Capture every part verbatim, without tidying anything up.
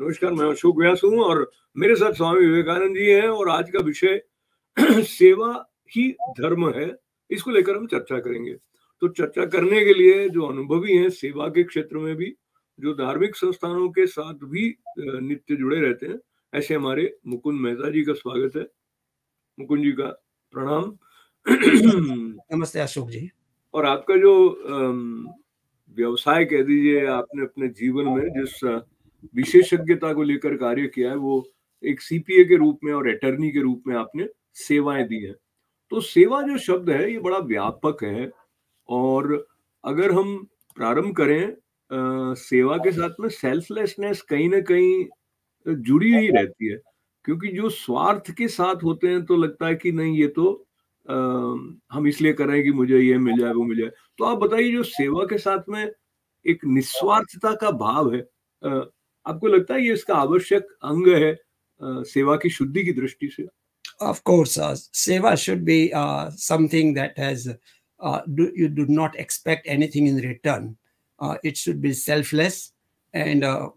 नमस्कार, मैं अशोक व्यास हूँ और मेरे साथ स्वामी विवेकानंद जी हैं और आज का विषय सेवा ही धर्म है, इसको लेकर हम चर्चा करेंगे। तो चर्चा करने के लिए जो अनुभवी हैं सेवा के क्षेत्र में भी, जो धार्मिक संस्थानों के साथ भी नित्य जुड़े रहते हैं, ऐसे हमारे मुकुंद मेहता जी का स्वागत है। मुकुंद जी का प्रणाम। नमस्ते अशोक जी। और आपका जो व्यवसाय कह दीजिए, आपने अपने जीवन में जिस विशेषज्ञता को लेकर कार्य किया है, वो एक सीपीए के रूप में और अटर्नी के रूप में आपने सेवाएं दी हैं। तो सेवा जो शब्द है ये बड़ा व्यापक है और अगर हम प्रारंभ करें आ, सेवा के साथ में सेल्फलेसनेस कहीं ना कहीं जुड़ी ही रहती है, क्योंकि जो स्वार्थ के साथ होते हैं तो लगता है कि नहीं ये तो आ, हम इसलिए कर रहे हैं कि मुझे ये मिल जाए वो मिल जाए। तो आप बताइए, जो सेवा के साथ में एक निस्वार्थता का भाव है, आ, आपको लगता है ये इसका आवश्यक अंग है आ, सेवा की शुद्धि की दृष्टि से? Of course, uh, seva should be uh, something that has uh, do, you do not expect anything in return. Uh, it should be selfless, and uh,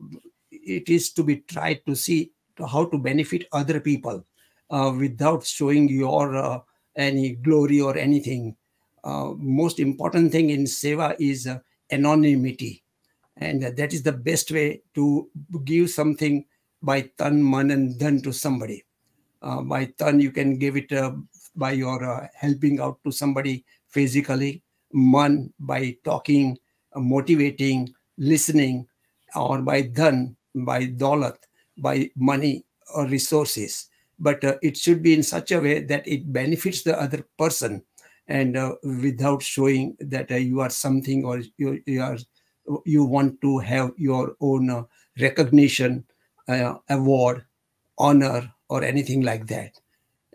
it is to be tried to see to how to benefit other people uh, without showing your uh, any glory or anything. Uh, most important thing in seva is uh, anonymity, and uh, that is the best way to give something by tan, man, and dhan to somebody. Uh, by tan, you can give it uh, by your uh, helping out to somebody physically, man by talking, uh, motivating, listening, or by dhan, by daulat, by money or resources. But uh, it should be in such a way that it benefits the other person, and uh, without showing that uh, you are something or you, you are you want to have your own uh, recognition, uh, award, honor, or anything like that.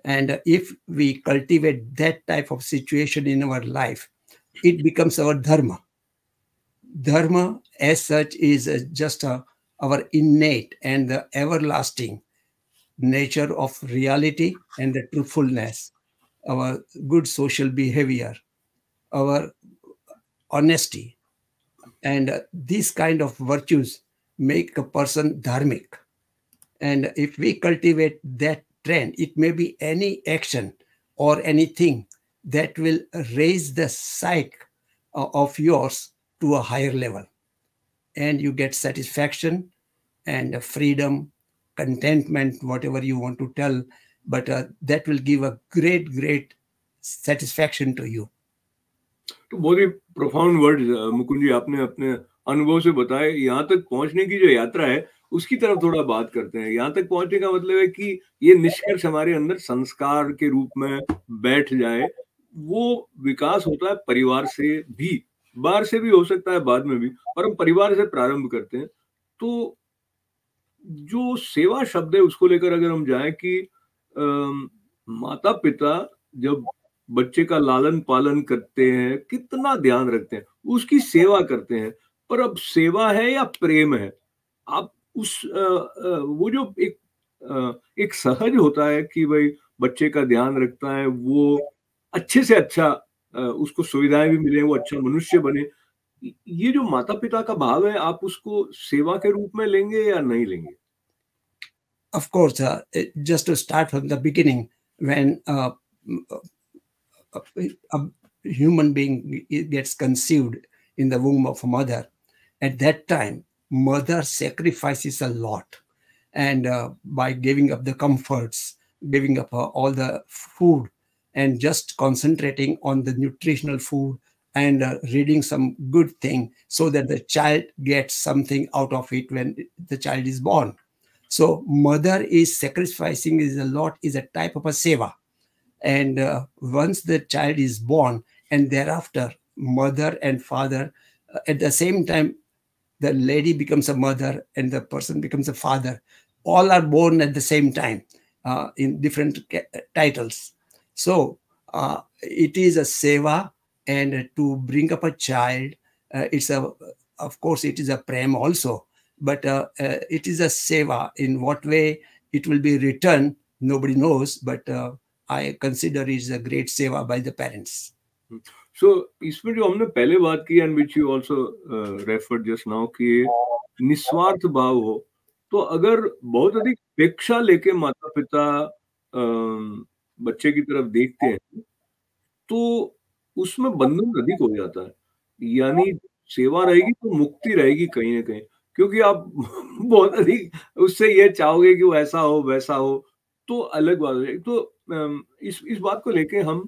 And if we cultivate that type of situation in our life, it becomes our dharma. Dharma as such is just a, our innate and the everlasting nature of reality and the truthfulness, our good social behavior, our honesty. And these kind of virtues make a person dharmic. And if we cultivate that trend, it may be any action or anything that will raise the psyche of yours to a higher level. And you get satisfaction and freedom, contentment, whatever you want to tell, but uh, that will give a great, great satisfaction to you. तो बहुत ही profound words, Mukund जी, आपने अपने अनुभव से बताए। यहाँ तक पहुँचने की जो यात्रा है उसकी तरफ थोड़ा बात करते हैं। यहाँ तक पहुंचने का मतलब है कि ये निष्कर्ष हमारे अंदर संस्कार के रूप में बैठ जाए। वो विकास होता है परिवार से भी, बाहर से भी हो सकता है बाद में भी, और हम परिवार से प्रारंभ करते हैं। तो जो सेवा शब्द है उसको लेकर अगर हम जाए कि आ, माता पिता जब बच्चे का लालन पालन करते हैं कितना ध्यान रखते हैं, उसकी सेवा करते हैं, पर अब सेवा है या प्रेम है? आप उस आ, आ, वो जो एक आ, एक सहज होता है कि भाई बच्चे का ध्यान रखता है, वो अच्छे से अच्छा आ, उसको सुविधाएं भी मिले, वो अच्छा मनुष्य बने, ये जो माता पिता का भाव है आप उसको सेवा के रूप में लेंगे या नहीं लेंगे? Of course, uh, just to start from the beginning, when uh, a human being gets conceived in the womb of a mother, at that time mother sacrifices a lot, and uh, by giving up the comforts, giving up uh, all the food, and just concentrating on the nutritional food and uh, reading some good thing so that the child gets something out of it when the child is born. So mother is sacrificing is a lot, is a type of a seva. And uh, once the child is born, and thereafter mother and father uh, at the same time, the lady becomes a mother and the person becomes a father. All are born at the same time uh, in different titles. So uh, it is a seva, and to bring up a child, uh, it's a, of course, it is a prem also, but uh, uh, it is a seva. In what way it will be returned, nobody knows, but uh, I consider it is a great seva by the parents. Mm-hmm. So, इसमें जो हमने पहले बात की, and which you also refer just now, कि निस्वार्थ भाव हो, तो अगर बहुत अधिक अपेक्षा लेके माता पिता बच्चे की तरफ देखते हैं तो उसमें बंधन अधिक हो जाता है, यानी सेवा रहेगी तो मुक्ति रहेगी कहीं ना कहीं, क्योंकि आप बहुत अधिक उससे ये चाहोगे कि वो ऐसा हो वैसा हो तो अलग बात हो जाएगी। तो इस इस बात को लेके हम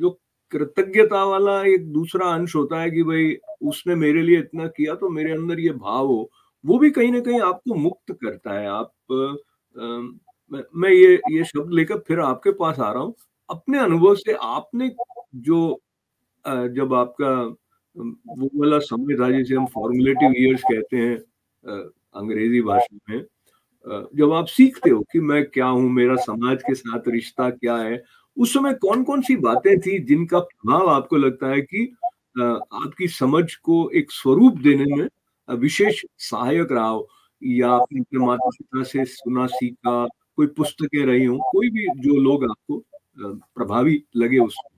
जो कृतज्ञता वाला एक दूसरा अंश होता है कि भाई उसने मेरे लिए इतना किया तो मेरे अंदर ये भाव हो, वो भी कहीं ना कहीं आपको मुक्त करता है। आप आ, मैं ये ये शब्द लेकर फिर आपके पास आ रहा हूँ, अपने अनुभव से आपने जो आ, जब आपका वो वाला समय था जिसे हम फॉर्मुलेटिव ईयर्स कहते हैं आ, अंग्रेजी भाषा में, आ, जब आप सीखते हो कि मैं क्या हूँ, मेरा समाज के साथ रिश्ता क्या है, उस समय कौन कौन सी बातें थी जिनका प्रभाव आपको लगता है कि आपकी समझ को एक स्वरूप देने में विशेष सहायक रहा हो, या आपने अपने माता पिता से सुना सीखा, कोई पुस्तकें रही हो, कोई भी जो लोग आपको प्रभावी लगे उसमें?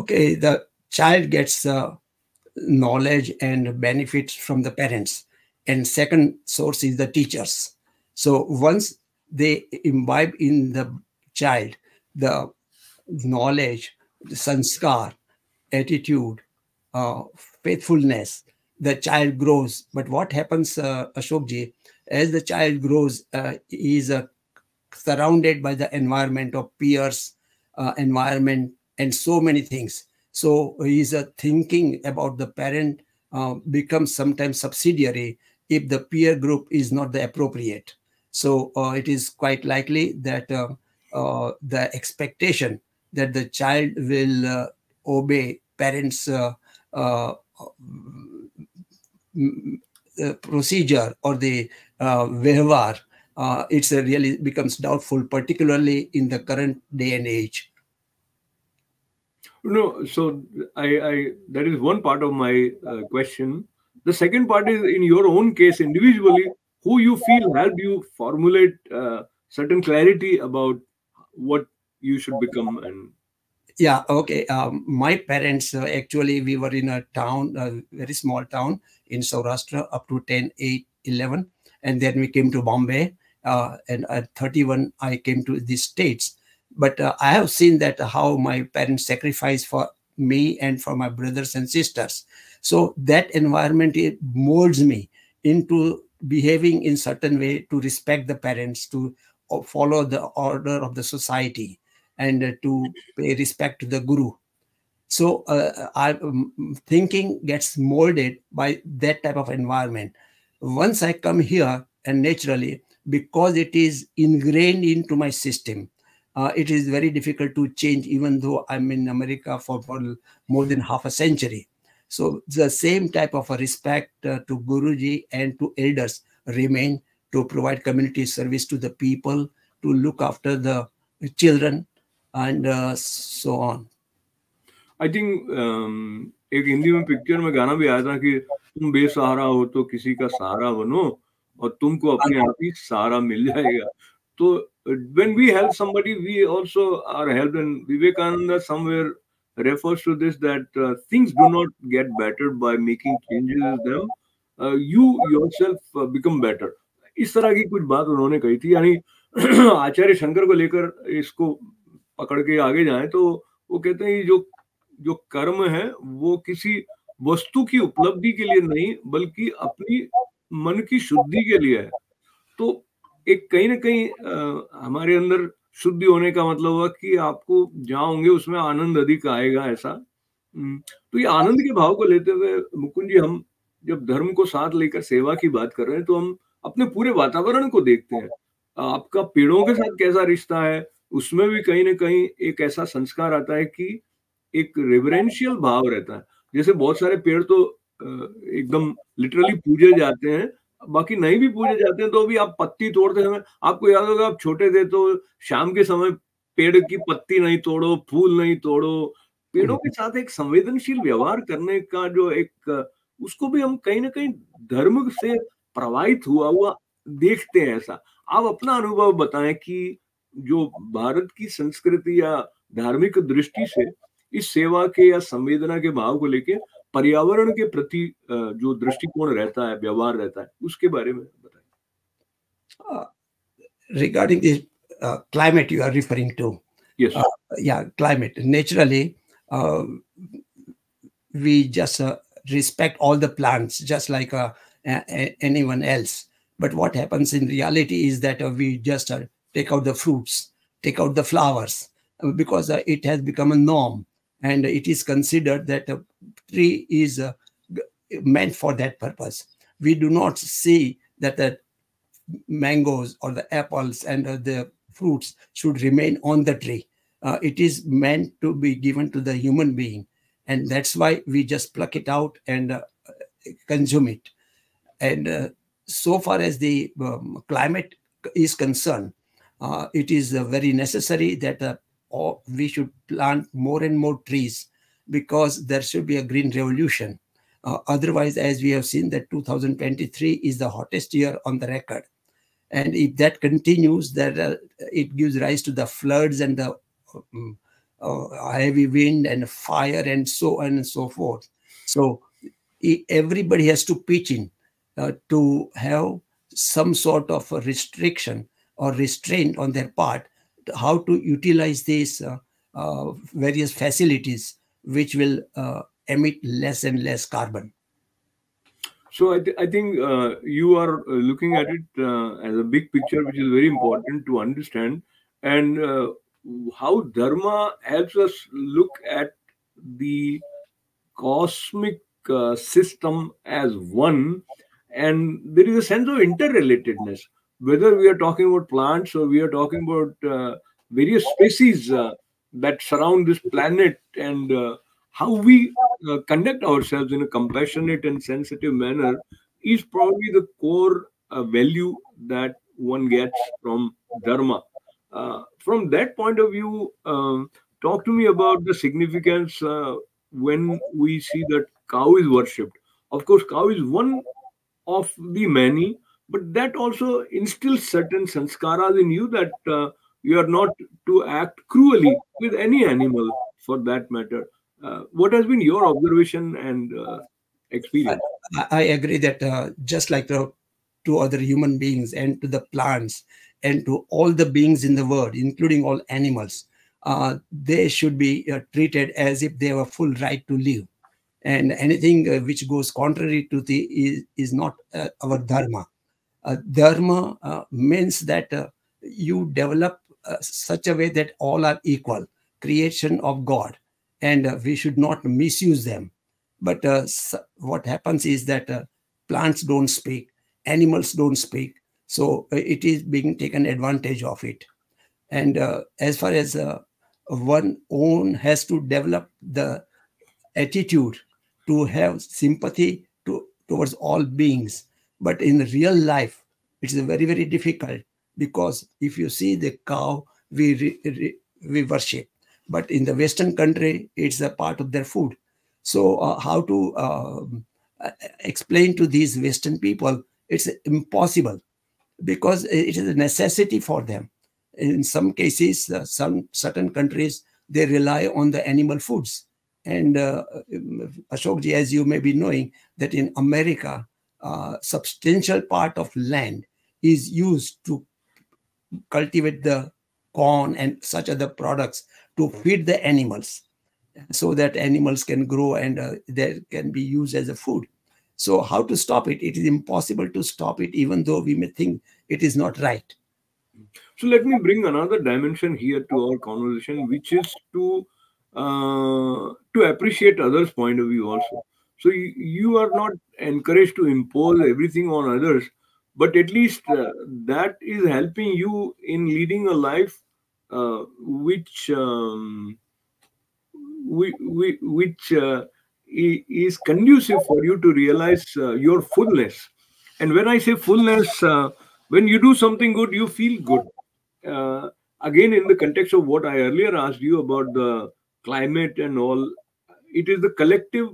Okay, the child gets knowledge and benefits from the parents and second source is the teachers. So once they imbibe in the child the knowledge, the sanskar, attitude, uh, faithfulness, the child grows. But what happens, uh, Ashokji, as the child grows, uh, he is uh, surrounded by the environment of peers, uh, environment, and so many things. So his uh, thinking about the parent uh, becomes sometimes subsidiary if the peer group is not the appropriate. So uh, it is quite likely that uh, Uh, the expectation that the child will uh, obey parents' uh, uh, uh, procedure or the uh, vyavhar, uh, it's a really becomes doubtful, particularly in the current day and age. No, so I, I that is one part of my uh, question. The second part is, in your own case individually, who you feel helped you formulate uh, certain clarity about what you should become? And yeah, okay, um, my parents, uh, actually we were in a town, a very small town in Saurashtra up to ten, eight, eleven, and then we came to Bombay, uh, and at thirty-one I came to the States. But uh, I have seen that how my parents sacrificed for me and for my brothers and sisters. So that environment, it molds me into behaving in certain way, to respect the parents, to follow the order of the society, and to pay respect to the guru. So uh, I thinking gets molded by that type of environment. Once I come here, and naturally, because it is ingrained into my system, uh, it is very difficult to change, even though I'm in America for, for more than half a century. So the same type of a respect uh, to Guruji and to elders remain, to provide community service to the people, to look after the children, and uh, so on. I think um, एक हिंदी में picture में गाना भी आया था कि तुम बेसहारा हो तो किसी का सहारा बनो और तुमको अपने आप ही सहारा मिल जाएगा। तो when we help somebody, we also are helped, and Vivekananda somewhere refers to this, that uh, things do not get better by making changes in them. Uh, you yourself uh, become better. इस तरह की कुछ बात उन्होंने कही थी, यानी आचार्य शंकर को लेकर इसको पकड़ के आगे जाएं तो वो कहते हैं जो जो कर्म है वो किसी वस्तु की उपलब्धि के लिए नहीं बल्कि अपनी मन की शुद्धि के लिए है। तो एक कहीं ना कहीं आ, हमारे अंदर शुद्धि होने का मतलब हुआ कि आपको जहाँ होंगे उसमें आनंद अधिक आएगा, ऐसा। तो ये आनंद के भाव को लेते हुए मुकुंद जी, हम जब धर्म को साथ लेकर सेवा की बात कर रहे हैं तो हम अपने पूरे वातावरण को देखते हैं। आपका पेड़ों के साथ कैसा रिश्ता है, उसमें भी कहीं ना कहीं एक ऐसा संस्कार आता है कि एक रेवरेंशियल भाव रहता है। जैसे बहुत सारे पेड़ तो एकदम लिटरली पूजे जाते हैं, बाकी नहीं भी पूजे जाते हैं, तो भी आप पत्ती तोड़ते समय, आपको याद होगा आप छोटे थे तो शाम के समय पेड़ की पत्ती नहीं तोड़ो, फूल नहीं तोड़ो। पेड़ों के साथ एक संवेदनशील व्यवहार करने का जो एक, उसको भी हम कहीं ना कहीं धर्म से प्रभावित हुआ हुआ देखते हैं, ऐसा। आप अपना अनुभव बताएं कि जो भारत की संस्कृति या धार्मिक दृष्टि से इस सेवा के या संवेदना के भाव को लेके पर्यावरण के प्रति जो दृष्टिकोण रहता है, व्यवहार रहता है, उसके बारे में। uh, regarding the uh, climate you are referring to. Yes. Uh, yeah, climate. Naturally, uh, we just uh, respect all the plants, just like uh, a anyone else. But what happens in reality is that uh, we just uh, take out the fruits, take out the flowers, because uh, it has become a norm. And it is considered that a tree is uh, meant for that purpose. We do not see that the mangoes or the apples and uh, the fruits should remain on the tree. Uh, it is meant to be given to the human being. And that's why we just pluck it out and uh, consume it. And uh, so far as the um, climate is concerned, uh, it is uh, very necessary that uh, all, we should plant more and more trees, because there should be a green revolution. Uh, otherwise, as we have seen, that two thousand twenty-three is the hottest year on the record. And if that continues, that uh, it gives rise to the floods and the um, uh, heavy wind and fire and so on and so forth. So everybody has to pitch in uh, to have some sort of a restriction or restraint on their part, to how to utilize these uh, uh, various facilities which will uh, emit less and less carbon. So I, th I think uh, you are looking at it uh, as a big picture, which is very important to understand, and uh, how Dharma helps us look at the cosmic uh, system as one, and there is a sense of interrelatedness, whether we are talking about plants or we are talking about uh, various species uh, that surround this planet, and uh, how we uh, conduct ourselves in a compassionate and sensitive manner is probably the core uh, value that one gets from Dharma. Uh, from that point of view, uh, talk to me about the significance uh, when we see that cow is worshipped. Of course, cow is one of the many, but that also instills certain sanskaras in you that uh, you are not to act cruelly with any animal for that matter. Uh, what has been your observation and uh, experience? I, I agree that uh, just like the, to other human beings and to the plants and to all the beings in the world, including all animals, uh, they should be uh, treated as if they have a full right to live. And anything uh, which goes contrary to the is, is not uh, our dharma. Uh, dharma uh, means that uh, you develop uh, such a way that all are equal, creation of God. And uh, we should not misuse them. But uh, what happens is that uh, plants don't speak, animals don't speak. So uh, it is being taken advantage of it. And uh, as far as uh, one own has to develop the attitude to have sympathy to, towards all beings. But in real life, it's very, very difficult, because if you see the cow, we, re re we worship. But in the Western country, it's a part of their food. So uh, how to uh, explain to these Western people, it's impossible, because it is a necessity for them. In some cases, uh, some certain countries, they rely on the animal foods. And uh, Ashokji, as you may be knowing, that in America, a uh, substantial part of land is used to cultivate the corn and such other products to feed the animals, so that animals can grow and uh, they can be used as a food. So how to stop it? It is impossible to stop it, even though we may think it is not right. So let me bring another dimension here to our conversation, which is to uh, to appreciate others' point of view also. So you, you are not encouraged to impose everything on others, but at least uh, that is helping you in leading a life Uh, which um, we, we, which uh, is conducive for you to realize uh, your fullness. And when I say fullness, uh, when you do something good, you feel good. Uh, again, in the context of what I earlier asked you about the climate and all, it is the collective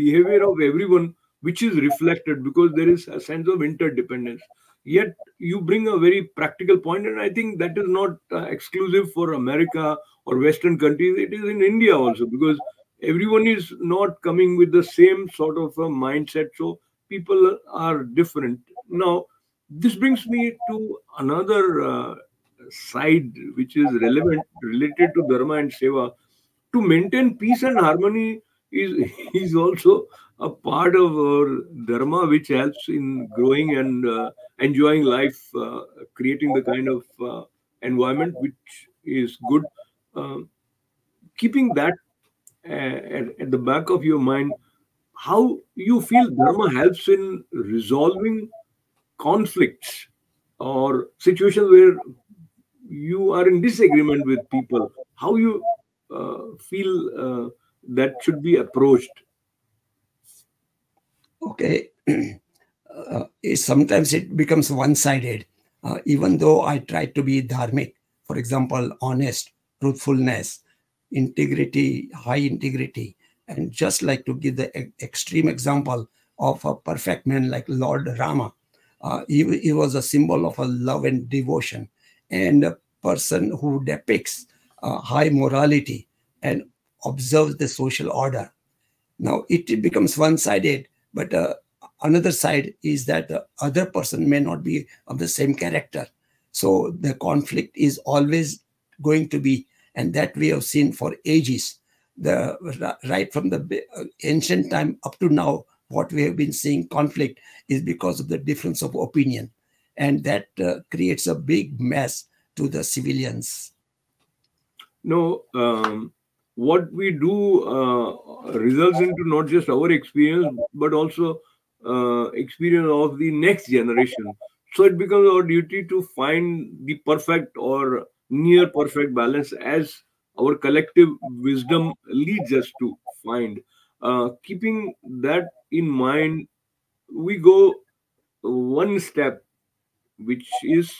behavior of everyone which is reflected, because there is a sense of interdependence. Yet you bring a very practical point, and I think that is not uh, exclusive for America or Western countries. It is in India also, because everyone is not coming with the same sort of a mindset. So people are different. Now, This brings me to another uh, side which is relevant, related to Dharma and Seva. To maintain peace and harmony is, is also a part of our Dharma, which helps in growing and uh, enjoying life, uh, creating the kind of uh, environment which is good. Uh, keeping that uh, at, at the back of your mind, how you feel Dharma helps in resolving conflicts or situations where you are in disagreement with people, how you uh, feel uh, that should be approached? Okay. Uh, sometimes it becomes one-sided. Uh, even though I try to be dharmic, for example, honest, truthfulness, integrity, high integrity, and just like to give the e- extreme example of a perfect man like Lord Rama. Uh, he, he was a symbol of a love and devotion, and a person who depicts uh, high morality and observes the social order. Now, it becomes one-sided, but uh, another side is that the other person may not be of the same character. So the conflict is always going to be, and that we have seen for ages, the right from the ancient time up to now. What we have been seeing conflict is because of the difference of opinion, and that uh, creates a big mess to the civilians. No, um, what we do uh, results into not just our experience, but also uh, experience of the next generation. So it becomes our duty to find the perfect or near perfect balance as our collective wisdom leads us to find. Uh, keeping that in mind, we go one step, which is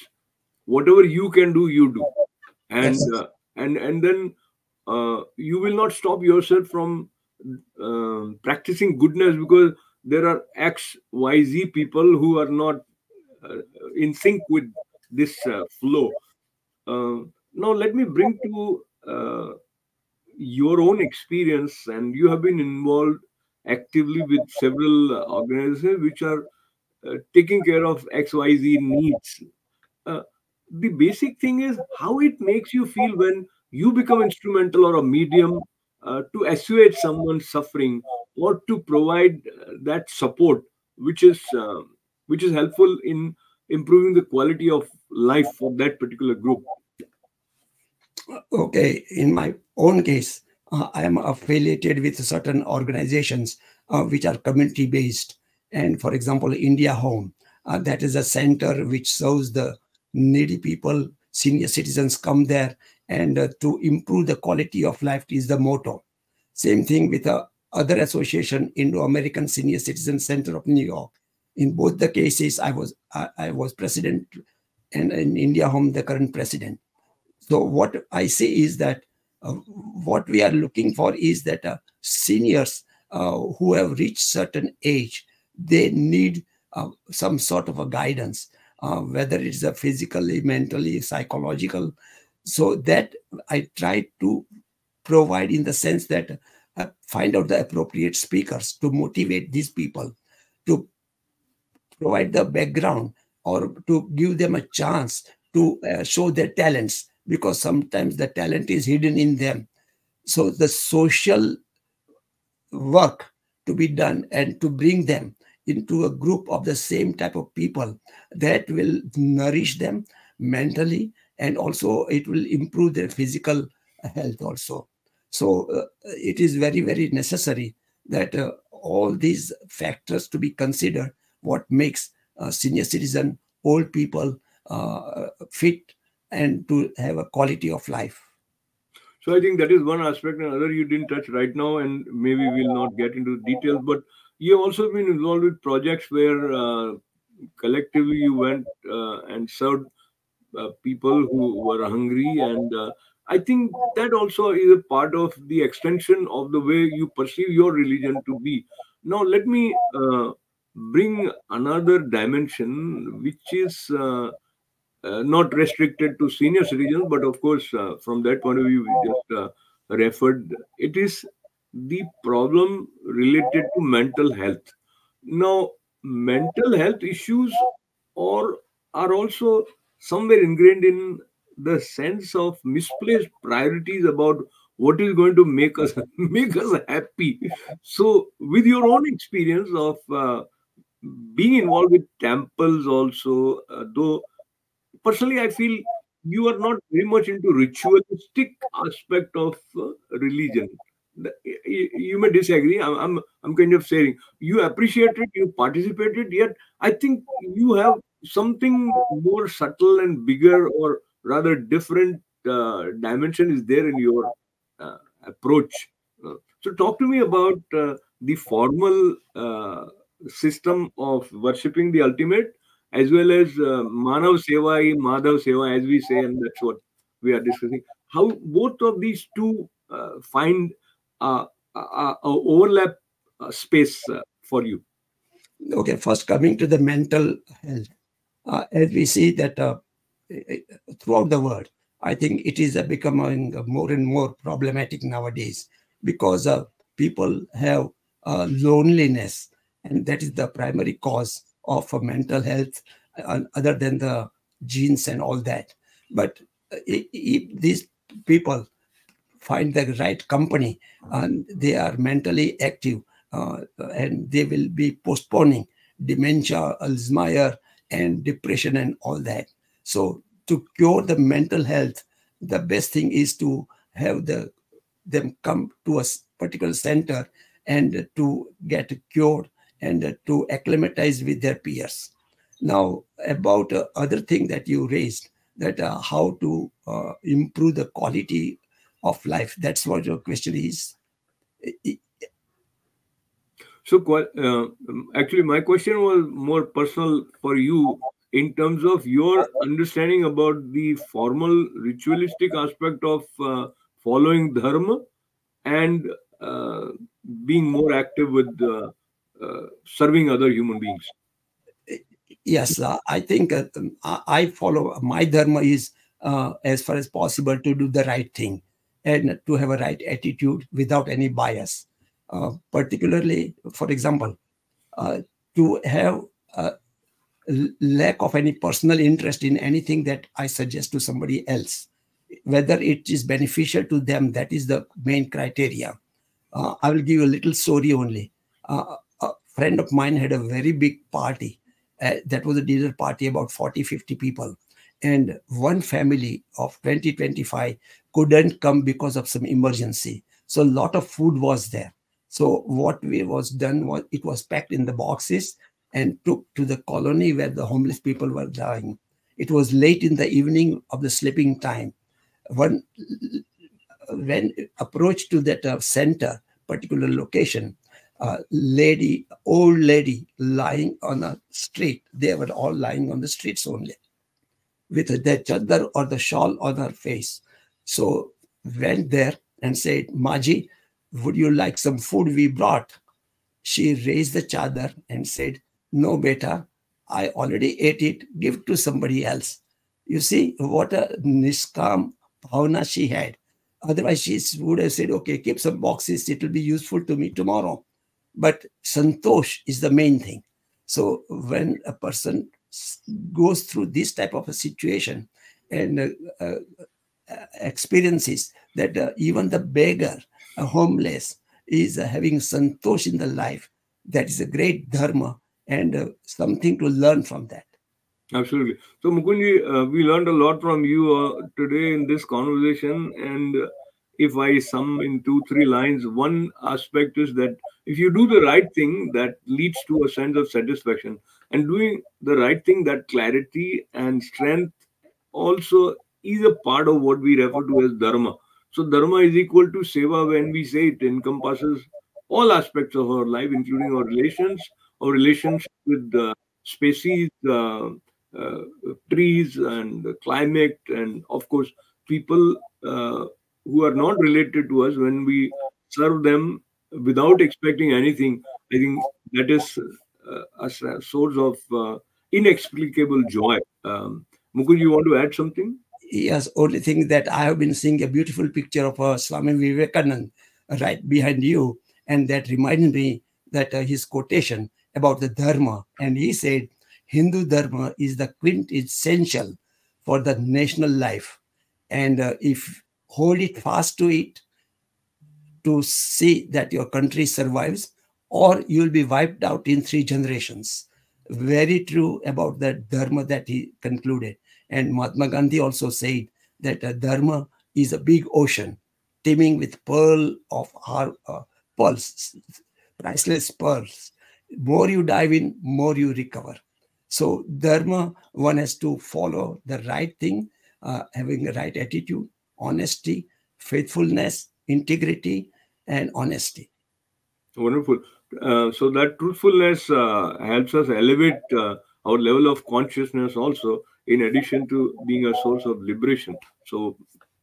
whatever you can do, you do, and yes. uh, and and then uh, you will not stop yourself from uh, practicing goodness, because there are X, Y, Z people who are not uh, in sync with this uh, flow. Uh, now, let me bring to Uh, your own experience, and you have been involved actively with several uh, organizations which are uh, taking care of X Y Z needs. Uh, the basic thing is how it makes you feel when you become instrumental or a medium uh, to assuage someone's suffering or to provide uh, that support, which is uh, which is helpful in improving the quality of life for that particular group. Okay, in my own case, uh, I am affiliated with certain organizations uh, which are community-based. And for example, India Home, uh, that is a center which serves the needy people. Senior citizens come there, and uh, to improve the quality of life is the motto. Same thing with uh, other association, Indo-American Senior Citizen Center of New York. In both the cases, I was, I, I was president, and in India Home, the current president. So what I say is that uh, what we are looking for is that uh, seniors uh, who have reached certain age, they need uh, some sort of a guidance, uh, whether it's a physically, mentally, psychological. So that I try to provide in the sense that I find out the appropriate speakers to motivate these people, to provide the background or to give them a chance to uh, show their talents, because sometimes the talent is hidden in them. So the social work to be done and to bring them into a group of the same type of people, that will nourish them mentally, and also it will improve their physical health also. So uh, it is very, very necessary that uh, all these factors to be considered, what makes a senior citizen, old people uh, fit, and to have a quality of life. So I think that is one aspect. Another you didn't touch right now, and maybe we'll not get into details, but you have also been involved with projects where uh, collectively you went uh, and served uh, people who were hungry, and uh, I think that also is a part of the extension of the way you perceive your religion to be. Now let me uh, bring another dimension, which is uh, Uh, not restricted to senior citizens, but of course, uh, from that point of view, we just uh, referred. It is the problem related to mental health. Now, mental health issues or are also somewhere ingrained in the sense of misplaced priorities about what is going to make us make us happy. So with your own experience of uh, being involved with temples also, uh, though personally I feel you are not very much into ritualistic aspect of uh, religion. You may disagree. I'm, I'm, I'm kind of saying you appreciate it, you participated, yet I think you have something more subtle and bigger, or rather different uh, dimension is there in your uh, approach. Uh, so talk to me about uh, the formal uh, system of worshipping the ultimate, as well as uh, Manav Seva, Madhav Seva, as we say, and that's what we are discussing. How both of these two uh, find Uh, uh, uh, overlap uh, space uh, for you? Okay, first coming to the mental health, uh, as we see that uh, throughout the world, I think it is uh, becoming more and more problematic nowadays, because uh, people have uh, loneliness, and that is the primary cause of uh, mental health, uh, other than the genes and all that. But if these people find the right company, and they are mentally active, uh, and they will be postponing dementia, Alzheimer's, and depression and all that. So to cure the mental health, the best thing is to have the them come to a particular center and to get cured and to acclimatize with their peers. Now, about uh, other thing that you raised, that uh, how to uh, improve the quality of life. That's what your question is. So uh, actually my question was more personal for you in terms of your understanding about the formal ritualistic aspect of uh, following Dharma and uh, being more active with uh, uh, serving other human beings. Yes, uh, I think uh, I follow my Dharma is uh, as far as possible to do the right thing and to have a right attitude without any bias. Uh, particularly, for example, uh, to have a lack of any personal interest in anything that I suggest to somebody else, whether it is beneficial to them, that is the main criteria. Uh, I will give you a little story only. Uh, a friend of mine had a very big party. Uh, that was a dinner party, about forty, fifty people. And one family of twenty, twenty-five couldn't come because of some emergency. So a lot of food was there. So what we was done was it was packed in the boxes and took to the colony where the homeless people were dying. It was late in the evening of the sleeping time. When, when approached to that uh, center, particular location, uh, lady, old lady lying on a street. They were all lying on the streets only, with their chadar or the shawl on her face. So went there and said, "Maji, would you like some food we brought?" She raised the chadar and said, "No, beta, I already ate it. Give it to somebody else." You see what a niskam bhavna she had. Otherwise, she would have said, "Okay, keep some boxes. It will be useful to me tomorrow." But santosh is the main thing. So when a person goes through this type of a situation and uh, uh, experiences that uh, even the beggar, a homeless, is uh, having santosh in the life, that is a great dharma and uh, something to learn from that. Absolutely. So Mukundji, uh, we learned a lot from you uh, today in this conversation, and uh, if I sum in two, three lines, one aspect is that if you do the right thing, that leads to a sense of satisfaction. And doing the right thing, that clarity and strength also is a part of what we refer to as dharma. So dharma is equal to seva when we say it encompasses all aspects of our life, including our relations, our relationship with the species, uh, uh, trees and the climate, and of course, people uh, who are not related to us. When we serve them without expecting anything, I think that is Uh, as a source of uh, inexplicable joy. Um, Mukund, you want to add something? Yes, only thing that I have been seeing a beautiful picture of uh, Swami Vivekananda right behind you, and that reminded me that uh, his quotation about the Dharma, and he said, Hindu Dharma is the quintessential for the national life. And uh, if hold it fast to it to see that your country survives, or you'll be wiped out in three generations. Very true about the Dharma that he concluded. And Mahatma Gandhi also said that uh, Dharma is a big ocean, teeming with pearl of our uh, pearls, priceless pearls. More you dive in, more you recover. So Dharma, one has to follow the right thing, uh, having the right attitude, honesty, faithfulness, integrity, and honesty. Wonderful. Uh, so that truthfulness uh, helps us elevate uh, our level of consciousness also, in addition to being a source of liberation. So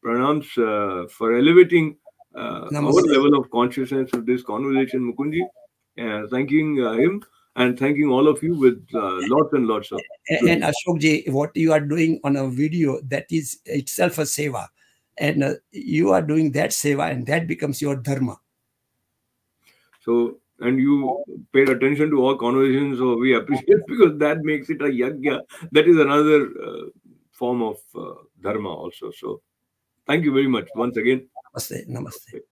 pranams uh, for elevating uh, our level of consciousness with this conversation, Mukundji. Uh, thanking uh, him and thanking all of you with uh, lots and lots of. And, and Ashokji, what you are doing on a video, that is itself a seva. And uh, you are doing that seva, and that becomes your dharma. So, and you paid attention to our conversations, so we appreciate, because that makes it a yajna. That is another uh, form of uh, dharma also. So, thank you very much once again. Namaste. Namaste.